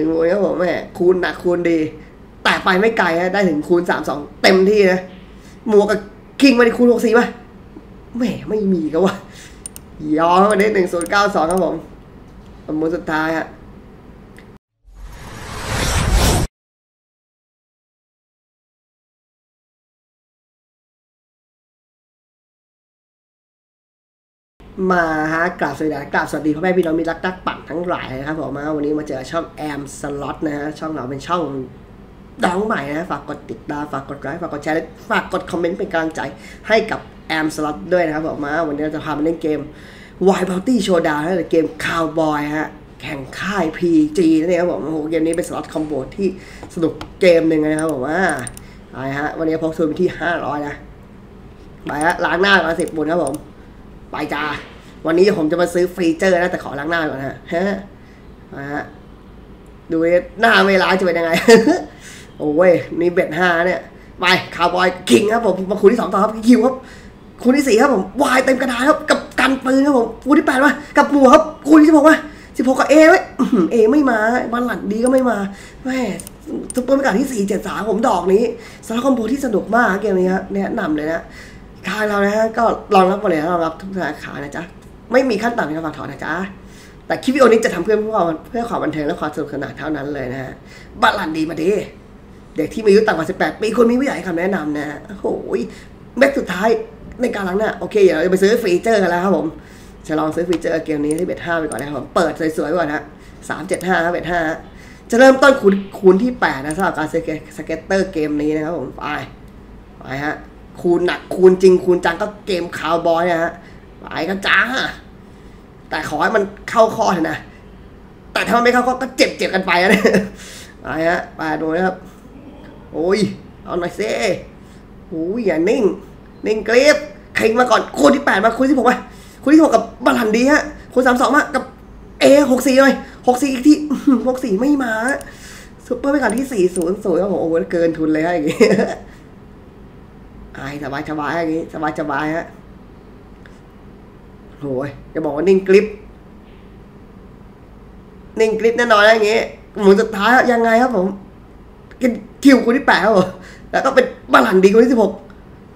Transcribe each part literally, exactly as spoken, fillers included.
งมวยเขาบอกแม่คูณหนักคูณดีแต่ไปไม่ไกลนะได้ถึงคูณสามสองเต็มที่นะหมวกกับคิงมาที่คูณหกสี่ป่ะแม่ไม่มีก็ว่ะย้อนมาได้หนึ่งศูนย์เก้าสองครับผมประมูลสุดท้ายฮะมาฮะกราบสวัสดีกราบสวัสดีพ่อแม่พี่น้องมีรักตักปั่นทั้งหลายนะครับผมมาวันนี้มาเจอช่องแอมสล็อตนะฮะช่องเราเป็นช่องดาวใหม่นะฝากกดติดตามฝากกดไลค์ฝากกดแชร์และฝากกดคอมเมนต์เป็นกำลังใจให้กับแอมสล็อตด้วยนะครับผมมาวันนี้เราจะพาไปเล่นเกม Wild Bounty Showdown นะเกม Cowboy ฮะแข่งค่าย พี จี นั่นเองครับผมโอ้โหเกมนี้เป็นสล็อตคอมโบที่สนุกเกมหนึ่งนะครับผมว่าไปฮะวันนี้พกซูมไปที่ห้าร้อยนะไปฮะล้างหน้ามาสิบบุญครับผมไปจ้าวันนี้ผมจะมาซื้อฟีเจอร์นะแต่ขอล้างหน้าก่อนฮะฮะมาฮะดูหน้าไม่ล้างจะเป็นยังไง โอ้ยนี่เบ็ดห้าเนี่ยไปคาวบอยคิงครับผมมาคูณที่สองต่อครับคิวครับคูณที่สี่ครับผมวายเต็มกระดานครับกับกันปืนครับผมคูณที่แปดวะกับหมูครับคูณที่สิบหกวะสิบหกกับเอไว้เอไม่มาบอลหลัดดีก็ไม่มาแม่ซุปเปอร์มิการ์ที่สี่เจ็ดสามผมดอกนี้สารคอมโบที่สนุกมากเกมนี้ครับแนะนำเลยนะทางเรานะฮะก็รองรับหมดเลยนะรองรับทุกสาขานะจ๊ะไม่มีขั้นต่ำในการฝากถอนนะจ๊ะแต่คลิปวิดีโอนี้จะทำเพื่อเพื่อความเพื่อความบันเทิงและความสนุกสนานเท่านั้นเลยนะฮะบัลลันดีมาดีเด็กที่มีอายุต่ำกว่าสิบแปดปีคนมีผู้ใหญ่คำแนะนำนะฮะโอ้ยเม็ดสุดท้ายในการล้างหน้าโอเคเดี๋ยวเราจะไปซื้อฟีเจอร์กันแล้วครับผมจะลองซื้อฟีเจอร์เกมนี้ที่เบ็ดห้าไปก่อนนะครับผมเปิดสวยๆก่อนนะสามเจ็ดห้าเบ็ดห้าจะเริ่มต้นคูณคูณที่แปดนะสำหรับการสเก็ตเตอร์เกมนี้นะครับผมไปไปฮะคูณหนักคูณจริงคูณจังก็เกมคาวบอยนะฮะหลายก็จ้าแต่ขอให้มันเข้าข้อเถอะนะแต่ถ้ามันไม่เข้าข้อก็เจ็บเจ็บกันไปนะอะไรฮะไปดูนะครับโอ้ยเอาหน่อยเซ่โอ้ยอย่านิ่งนิ่งกรี๊บใครมาก่อนคูณที่แปดมาคูณที่หกมาคูณที่หกกับบาลันดีฮะคูณสามสองมากับเอหกสี่เลยหกสี่อีกทีหกสี่ไม่มาซุปเปอร์ไปก่อนที่สี่ศูนย์ศูนย์โอ้โหเกินทุนเลยฮะอย่างงี้ไอ้สบายสบายอย่างนี้สบายสบายฮะโหยจะบอกว่านิ่งกริปนิ่งกริปแน่นอนอย่างนี้หมุนสุดท้ายยังไงครับผมกินคิวคนที่แปดครับผมแล้วก็เป็นบาลันดีคนที่สิบหก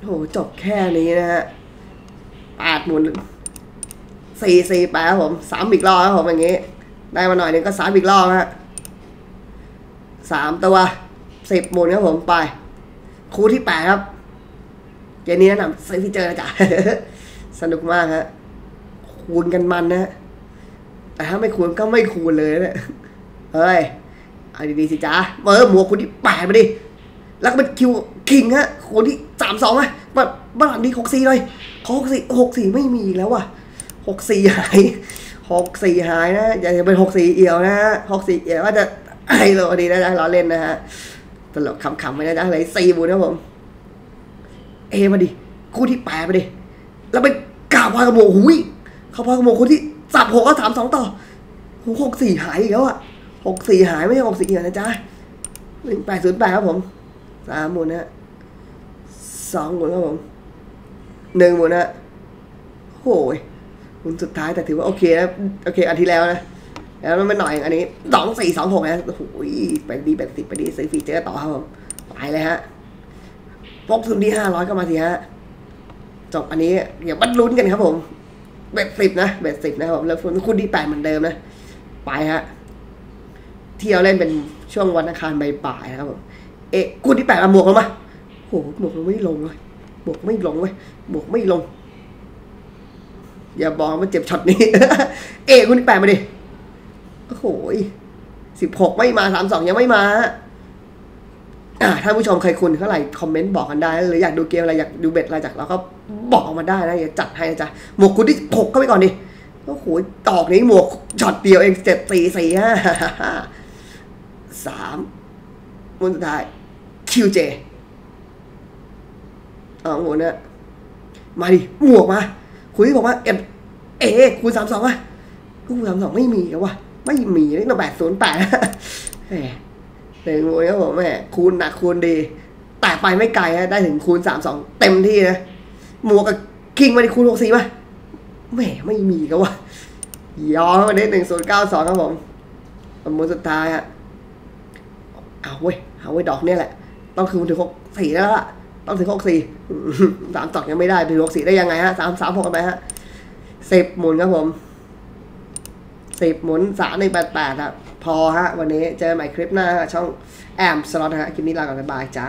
โหจบแค่นี้นะฮะแปดหมุนสี่สี่แปดครับผมสามอีกรอบครับผมอย่างนี้ได้มาหน่อยนึงก็สามอีกรอบฮะสามตัวสิบหมุนครับผมไปคูที่แปดครับเกมนี้แนะนำซื้อฟีเจอร์นะจ๊ะสนุกมากฮะคูณกันมันนะแต่ถ้าไม่คูณก็ไม่คูณเลยนะเฮ้ยเอาดีๆสิจ๊ะเออหมวกคูณที่แปดมาดิแล้วก็เป็นคิวคิงฮะคูณที่สามสองอะแบบบ้านหลังนี้หกสี่เลยเขาหกสี่หกสี่ไม่มีแล้วว่ะหกสี่หายหกสี่หายนะอย่าเป็นหกสี่เอี่ยวนะหกสี่เอี่ยวว่าจะไอ้เราดีนะเราเล่นนะฮะตลกขำๆไม่ได้อะไรสี่บุญนะผมเอมาดิคู่ที่แปดมาดิแล้วไปกาวพากระโมงหุยเขาพากระโมงคู่ที่สับหกก็สามสองต่อหกสี่หายอีกแล้วอ่ะหกสี่หายไม่ใช่หกสี่เหี่ยนะจ๊ะหนึ่งแปดศูนย์แปดครับผมสามหมุนนะสองหมุนครับผมหนึ่งหมุนนะโอ้ยหมุนสุดท้ายแต่ถือว่าโอเคนะโอเคอันที่แล้วนะแล้วมันหน่อยอันนี้สองสี่สองหกนะโอ้ยไปดีแบบติดไปดีซื้อฟีเจอร์ต่อครับผมไปเลยฮะพกทุนที่ห้าร้อยก็มาทีฮะจบอันนี้เดี๋ยวบัดลุ้นกันครับผมเบ็ดสิบนะเบ็ดสิบนะครับแล้วคูณที่แปดเหมือนเดิมนะไปฮะที่เราเล่นเป็นช่วงวันอังคารบ่ายๆนะครับผมเอ๊ะคูณที่แปดมาบวกลงมาโอ้โหบวกไม่ลงเลยบวกไม่ลงเว้ยบวกไม่ลงอย่าบอกว่าเจ็บช็อตนี้ เอ๊ะคูณที่แปดมาดิโอ้โหสิบหกไม่มาสามสองยังไม่มาถ้าผู้ชมใครคุณเท่าไหร่คอมเมนต์บอกกันได้หรืออยากดูเกมอะไรอยากดูเบ็ดอะไรจากเราก็บอกมาได้นะอย่าจัดให้นะจ๊ะหมวกคุณที่หกเข้าไปก่อนดิโอ้โหตอกนี้หมวกช็อตเดียวเองเจ็ดสี่สี่ห้าสามมุนสุดท้ายคิวเจอ๋อโหเนี่ยมาดิหมวกมาคุณที่บอกว่าเอ็ดเอคูณสามสองวะคูณสามสองไม่มีแล้ววะไม่มีเลขหนึ่งแปดศูนย์แปดเต็งมวยครับผมแม่คูณหนักคูณดีแต่ไปไม่ไกลฮะได้ถึงคูณสามสองเต็มที่นะหมวกกับคิงมาดิคูณหกสี่ป่ะแม่ไม่มีก็ว่ะย้อนมาได้หนึ่งศูนย์เก้าสองครับผมประมูลสุดท้ายฮะ เอาเว้ยเอาเว้ยดอกนี่แหละต้องคือถึงหกสี่แล้วล่ะต้องถึงหกสี่สามสองยังไม่ได้ถึงหกสี่ได้ยังไงฮะสามสามหกกันไปฮะสิบหมุนครับผมสิบหมุนสามหนึ่งแปดแปดครับพอฮะวันนี้เจอใหม่คลิปหน้าช่องแอมสล็อตฮะคลิปนี้ลาก่อนบ๊ายบายจ้า